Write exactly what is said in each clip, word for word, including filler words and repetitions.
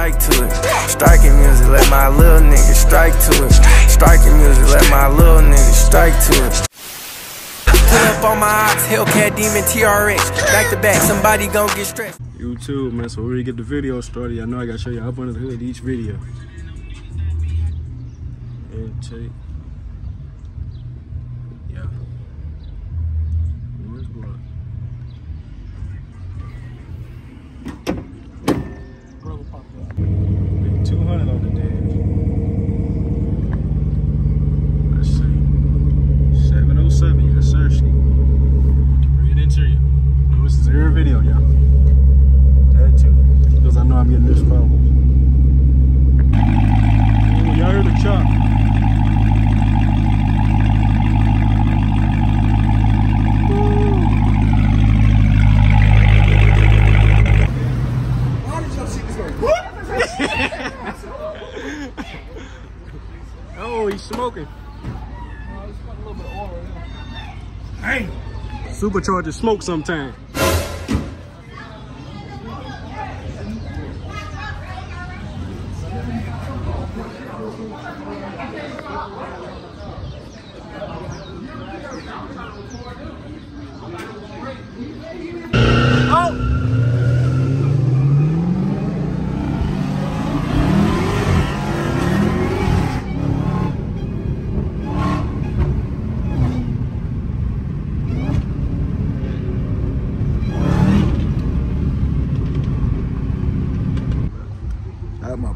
strike to it. Striking music, let my little nigga strike to it. Striking music, let my little nigga strike to it. Pull up on my ops, Hellcat, Demon, T R X. Back to back, somebody gon' get stressed. YouTube, man, so we're gonna get the video started. I know I gotta show you up under the hood each video. And take. Yeah. Where's block? two hundred on the dash. Let's see. seven oh seven, yes, sir. Read interior. No, this is every video, y'all. That too. Because I know I'm getting this problem. Oh, y'all heard the chop. Smoking. Oh, it's got a little bit of oil in it. Hey! Superchargers smoke sometime.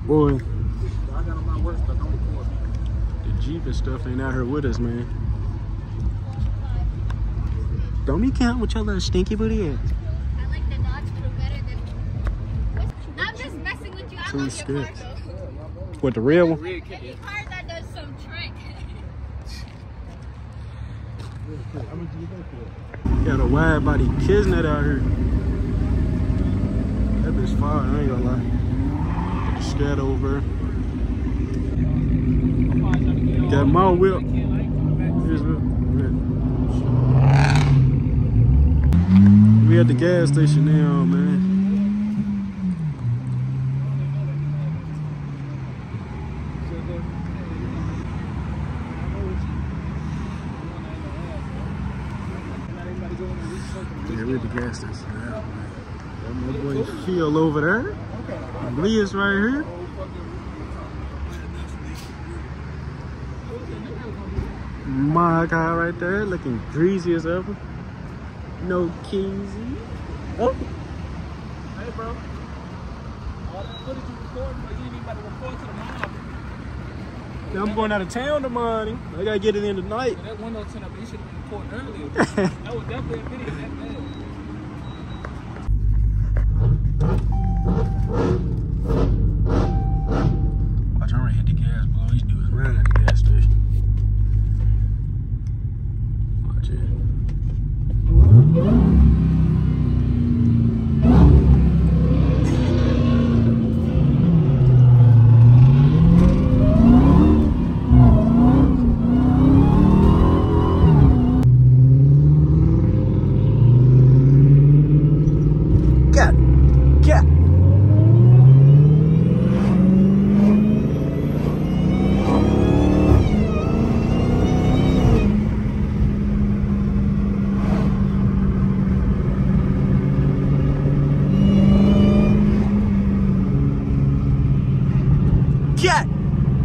Boy, the Jeep and stuff ain't out here with us, man. Don't he count with your little stinky booty ass? I like the Dodge crew better than. I'm just messing with you. I Two love your car, though. What, the real one? Any car that does some trick. Got a wide body Kiznet out here. That bitch fire, I ain't gonna lie. Scat over. Got my whip. Here's whip. We at the gas station now, man. Yeah, we at the gas station now, man. That my boy Phil over there. Leah's right here. My guy right there, looking greasy as ever. No keezy. Oh. Hey, bro. All that footage you recording, but you ain't even about to report to the mom. I'm going out of town tomorrow. I gotta get it in tonight. That window turned up. You should have been recording earlier. That was definitely a video that bad.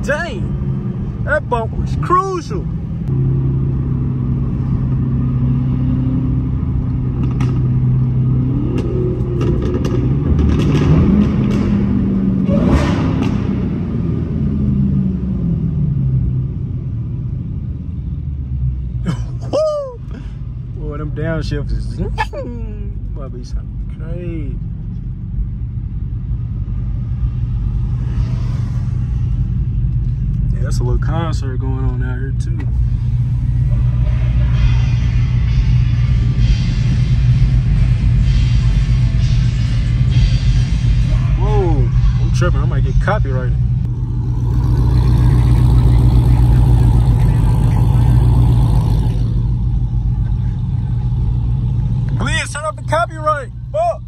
Dang, that bump was crucial. Boy, them downshifts is might be something crazy. That's a little concert going on out here too. Whoa, I'm tripping. I might get copyrighted. Please turn up the copyright. Fuck.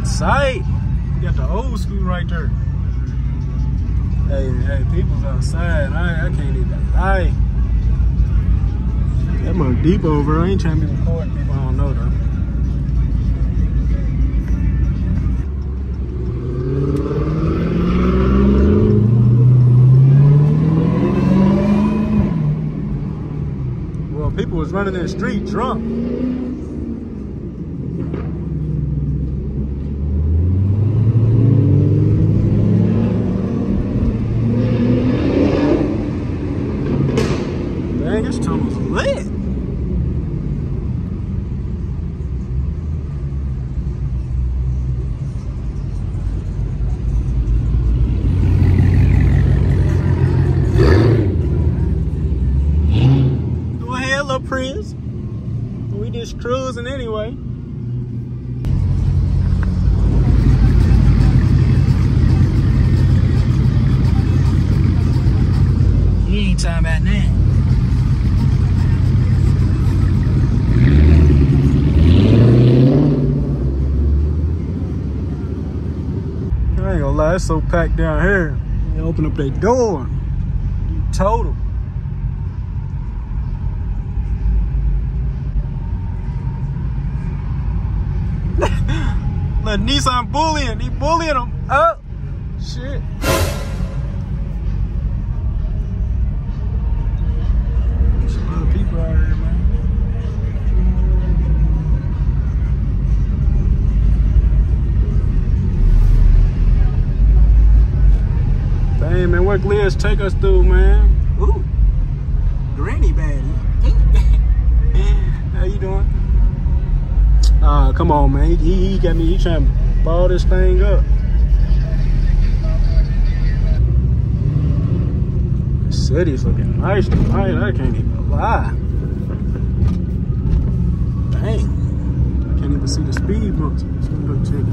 outside. You got the old school right there. Hey, hey, people's outside. I, I can't even lie. That mug deep over. I ain't trying to be recording people. I don't know though. Well, people was running in the street drunk. Dang, this tunnel's lit. Prince. We just cruising anyway. You ain't talking about that. I ain't gonna lie, it's so packed down here. They open up their door. You told them. Look, Nissan bullying. He bullying him. Oh, shit. There's some other people out here, man. Damn, man, what Glitz take us through, man? Ooh, granny baddie. How you doing? Ah, uh, come on, man. He, he, he got me. He trying to ball this thing up. The city's looking nice tonight. I can't even lie. Dang. I can't even see the speed bumps. Let's go check it.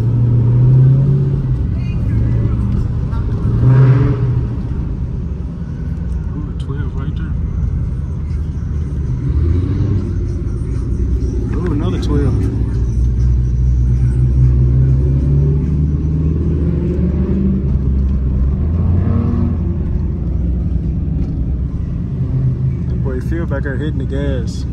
Ooh, the twelve right there. Ooh, another twelve. Feel back here hitting the gas.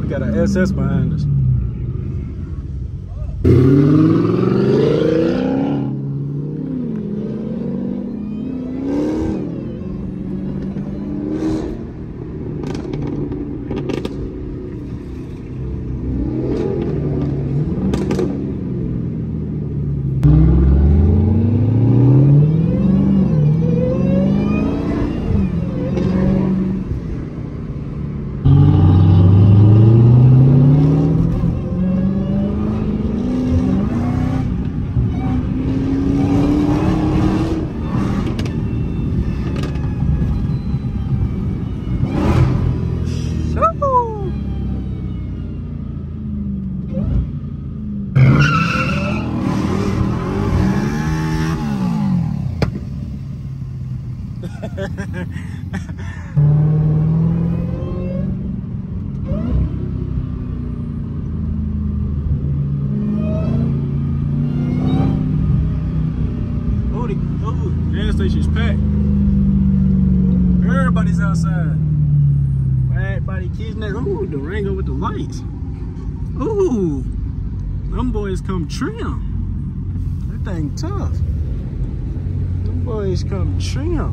We got an S S behind us. Everybody's outside. Everybody Kiznet. Ooh, Durango with the lights. Ooh, them boys come trim. That thing tough. Them boys come trim. A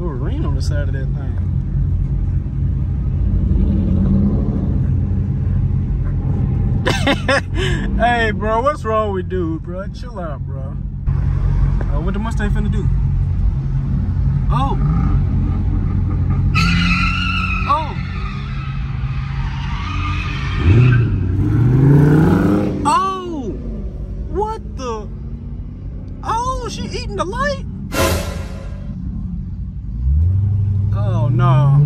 little rain on the side of that thing. Hey, bro, what's wrong with dude, bro? Chill out, bro. Uh, what the Mustang finna do? Oh! Oh! Oh! What the? Oh, she eating the light? Oh, no.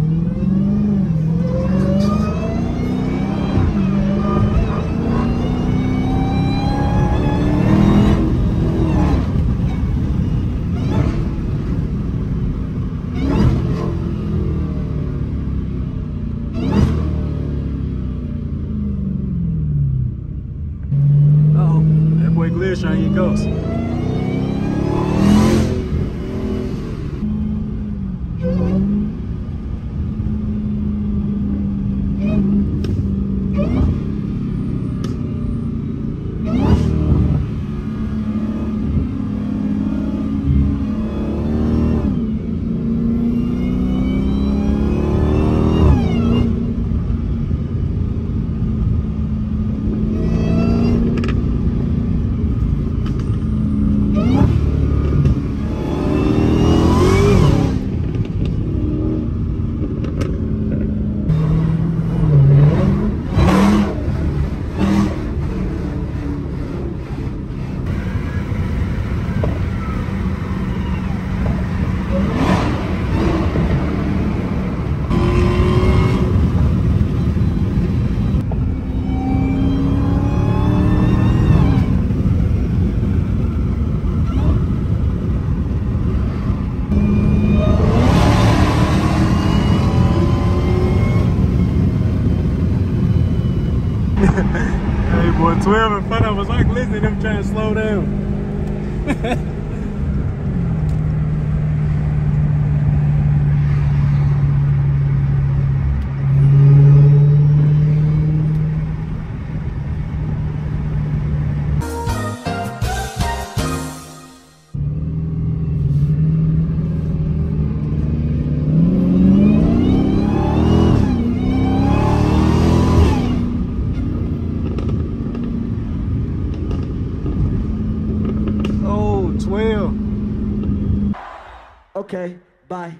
fish and he goes. Hey boy, twelve in front of us. I can listen to them trying to slow down. Okay, bye.